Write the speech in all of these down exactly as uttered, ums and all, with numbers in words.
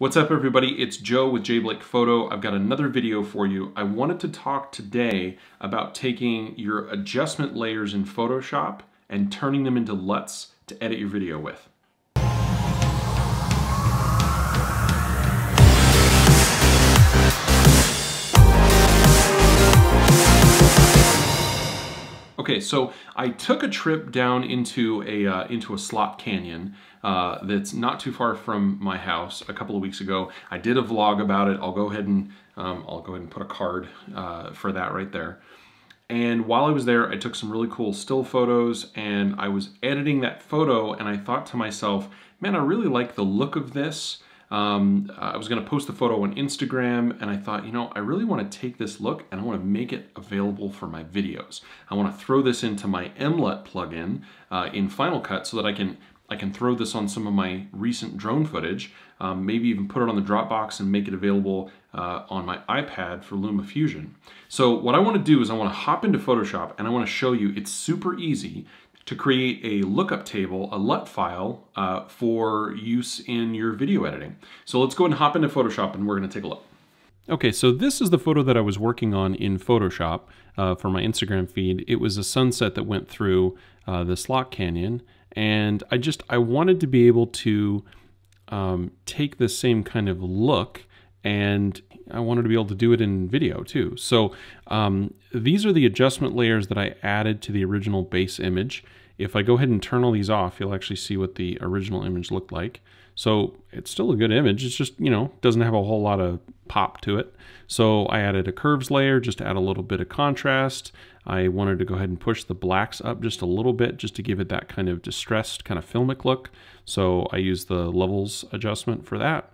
What's up everybody, it's Joe with J Blake Photo. I've got another video for you. I wanted to talk today about taking your adjustment layers in Photoshop and turning them into L U Ts to edit your video with. Okay, so I took a trip down into a uh, into a slop canyon uh, that's not too far from my house a couple of weeks ago. I did a vlog about it. I'll go ahead and um, I'll go ahead and put a card uh, for that right there. And while I was there, I took some really cool still photos, and I was editing that photo, and I thought to myself, man, I really like the look of this. Um, I was gonna post the photo on Instagram, and I thought, you know, I really wanna take this look and I wanna make it available for my videos. I wanna throw this into my M L U T plugin uh, in Final Cut so that I can I can throw this on some of my recent drone footage, um, maybe even put it on the Dropbox and make it available uh, on my iPad for LumaFusion. So what I wanna do is I wanna hop into Photoshop and I wanna show you it's super easy to create a lookup table, a L U T file, uh, for use in your video editing. So let's go ahead and hop into Photoshop and we're gonna take a look. Okay, so this is the photo that I was working on in Photoshop uh, for my Instagram feed. It was a sunset that went through uh, the slop canyon, and I just, I wanted to be able to um, take the same kind of look, and I wanted to be able to do it in video too. So um, these are the adjustment layers that I added to the original base image. If I go ahead and turn all these off, you'll actually see what the original image looked like. So it's still a good image. It's just, you know, doesn't have a whole lot of pop to it. So I added a curves layer just to add a little bit of contrast. I wanted to go ahead and push the blacks up just a little bit just to give it that kind of distressed kind of filmic look. So I used the levels adjustment for that.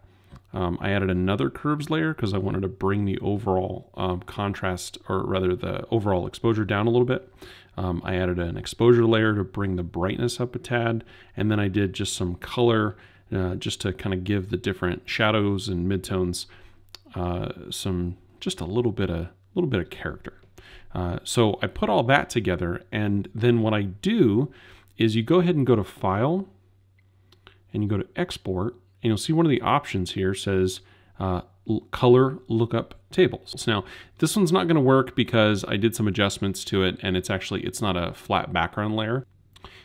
Um, I added another curves layer because I wanted to bring the overall um, contrast, or rather the overall exposure down a little bit. Um, I added an exposure layer to bring the brightness up a tad, and then I did just some color uh, just to kind of give the different shadows and midtones uh, some, just a little bit of, little bit of character. Uh, so I put all that together, and then what I do is you go ahead and go to File, and you go to Export, and you'll see one of the options here says uh, color lookup tables. Now, this one's not gonna work because I did some adjustments to it, and it's actually, it's not a flat background layer.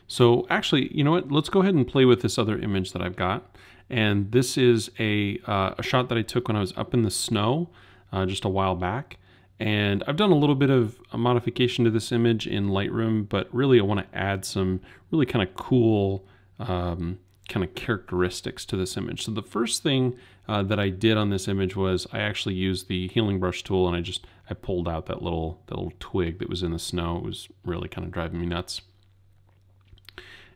So actually, you know what, let's go ahead and play with this other image that I've got. And this is a, uh, a shot that I took when I was up in the snow uh, just a while back. And I've done a little bit of a modification to this image in Lightroom, but really I wanna add some really kind of cool, um, kind of characteristics to this image. So the first thing uh, that I did on this image was I actually used the healing brush tool, and I just I pulled out that little that little twig that was in the snow. It was really kind of driving me nuts.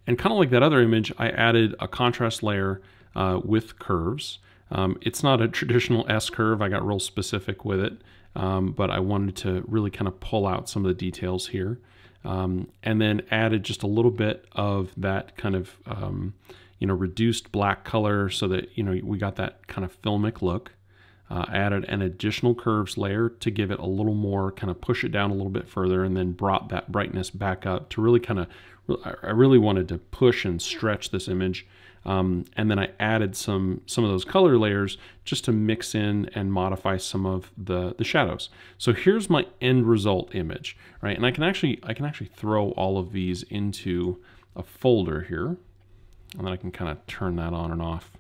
And kind of like that other image, I added a contrast layer uh, with curves. Um, it's not a traditional S curve. I got real specific with it, um, but I wanted to really kind of pull out some of the details here, um, and then added just a little bit of that kind of um, you know, reduced black color so that, you know, we got that kind of filmic look. Uh, added an additional curves layer to give it a little more, kind of push it down a little bit further, and then brought that brightness back up to really kind of, I really wanted to push and stretch this image. Um, and then I added some some of those color layers just to mix in and modify some of the, the shadows. So here's my end result image, right? And I can actually, I can actually throw all of these into a folder here. And then I can kind of turn that on and off,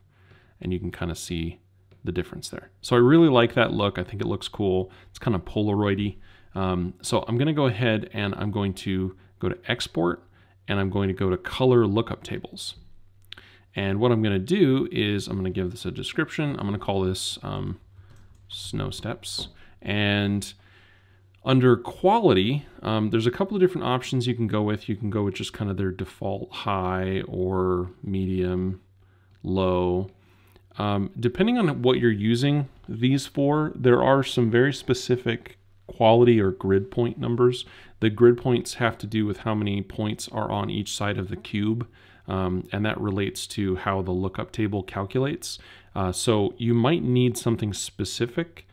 and you can kind of see the difference there. So I really like that look. I think it looks cool. It's kind of Polaroidy. Um, so I'm going to go ahead and I'm going to go to Export, and I'm going to go to Color Lookup Tables. And what I'm going to do is I'm going to give this a description. I'm going to call this um, Snow Steps. And under quality, um, there's a couple of different options you can go with. You can go with just kind of their default high or medium, low. Um, depending on what you're using these for, there are some very specific quality or grid point numbers. The grid points have to do with how many points are on each side of the cube, um, and that relates to how the lookup table calculates. Uh, so you might need something specific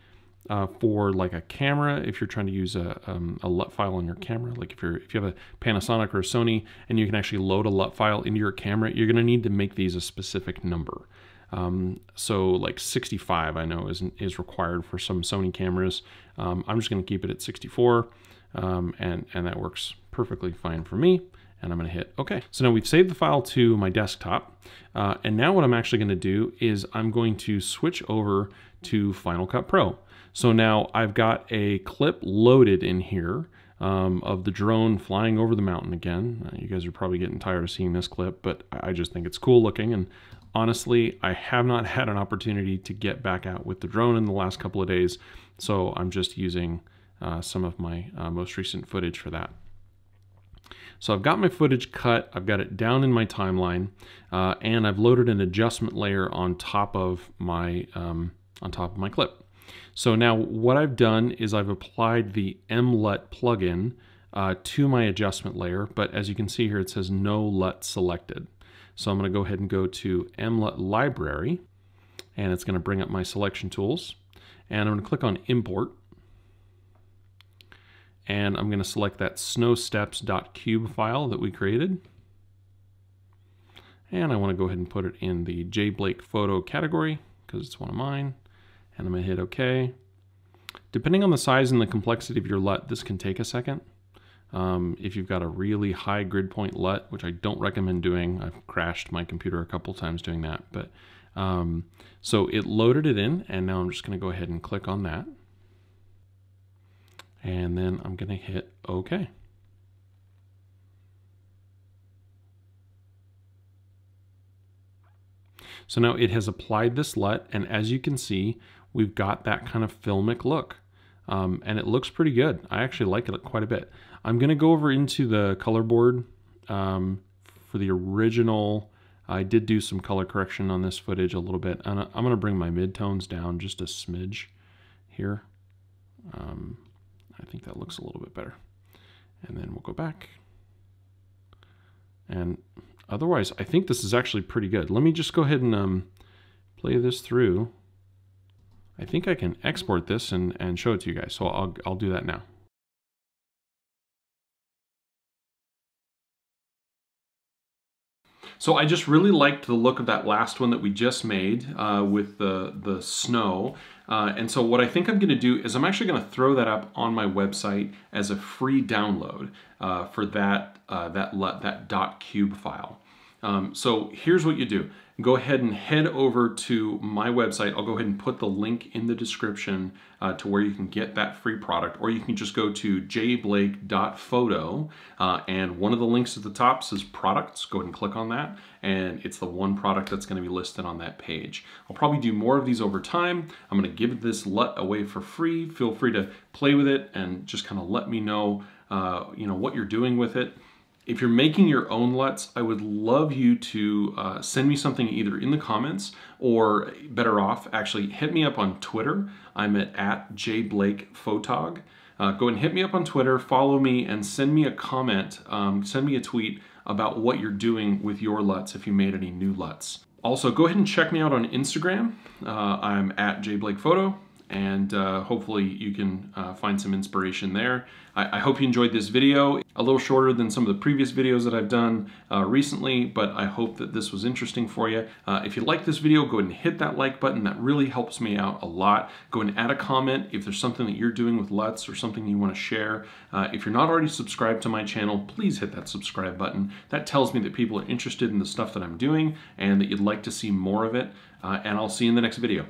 Uh, for like a camera, if you're trying to use a, um, a L U T file on your camera, like if you're if you have a Panasonic or a Sony, and you can actually load a L U T file into your camera, you're going to need to make these a specific number. Um, so like sixty-five I know is, is required for some Sony cameras. Um, I'm just gonna keep it at sixty-four um, and, and that works perfectly fine for me. And I'm gonna hit okay. So now we've saved the file to my desktop. Uh, and now what I'm actually gonna do is I'm going to switch over to Final Cut Pro. So now I've got a clip loaded in here um, of the drone flying over the mountain again. Uh, you guys are probably getting tired of seeing this clip, but I just think it's cool looking. And honestly, I have not had an opportunity to get back out with the drone in the last couple of days. So I'm just using uh, some of my uh, most recent footage for that. So I've got my footage cut, I've got it down in my timeline, uh, and I've loaded an adjustment layer on top of my um, on top of my clip. So now what I've done is I've applied the M L U T plugin uh, to my adjustment layer, but as you can see here, it says no L U T selected. So I'm going to go ahead and go to M L U T library, and it's going to bring up my selection tools, and I'm going to click on import. And I'm going to select that snow steps dot cube file that we created. And I want to go ahead and put it in the J. Blake photo category because it's one of mine. And I'm going to hit OK. Depending on the size and the complexity of your L U T, this can take a second. Um, if you've got a really high grid point L U T, which I don't recommend doing, I've crashed my computer a couple times doing that. But um, so it loaded it in, and now I'm just going to go ahead and click on that. And then I'm going to hit OK. So now it has applied this L U T, and as you can see, we've got that kind of filmic look. Um, and it looks pretty good. I actually like it quite a bit. I'm going to go over into the color board um, for the original. I did do some color correction on this footage a little bit. And I'm going to bring my midtones down just a smidge here. Um, I think that looks a little bit better. And then we'll go back. And otherwise, I think this is actually pretty good. Let me just go ahead and um, play this through. I think I can export this and, and show it to you guys. So I'll, I'll do that now. So I just really liked the look of that last one that we just made uh, with the, the snow. Uh, and so what I think I'm going to do is I'm actually going to throw that up on my website as a free download uh, for that, uh, that, that dot cube file. Um, so here's what you do. Go ahead and head over to my website. I'll go ahead and put the link in the description uh, to where you can get that free product, or you can just go to j blake dot photo uh, and one of the links at the top says products. Go ahead and click on that, and it's the one product that's going to be listed on that page. I'll probably do more of these over time. I'm going to give this L U T away for free. Feel free to play with it and just kind of let me know, uh, you know, what you're doing with it. If you're making your own L U Ts, I would love you to uh, send me something either in the comments or better off, actually hit me up on Twitter. I'm at, at j blake photog. Uh, go and hit me up on Twitter, follow me, and send me a comment, um, send me a tweet about what you're doing with your L U Ts if you made any new L U Ts. Also, go ahead and check me out on Instagram. Uh, I'm at j blake photo. And uh, hopefully you can uh, find some inspiration there. I, I hope you enjoyed this video. A little shorter than some of the previous videos that I've done uh, recently, but I hope that this was interesting for you. Uh, if you like this video, go ahead and hit that like button. That really helps me out a lot. Go ahead and add a comment if there's something that you're doing with L U Ts or something you want to share. Uh, if you're not already subscribed to my channel, please hit that subscribe button. That tells me that people are interested in the stuff that I'm doing and that you'd like to see more of it. Uh, and I'll see you in the next video.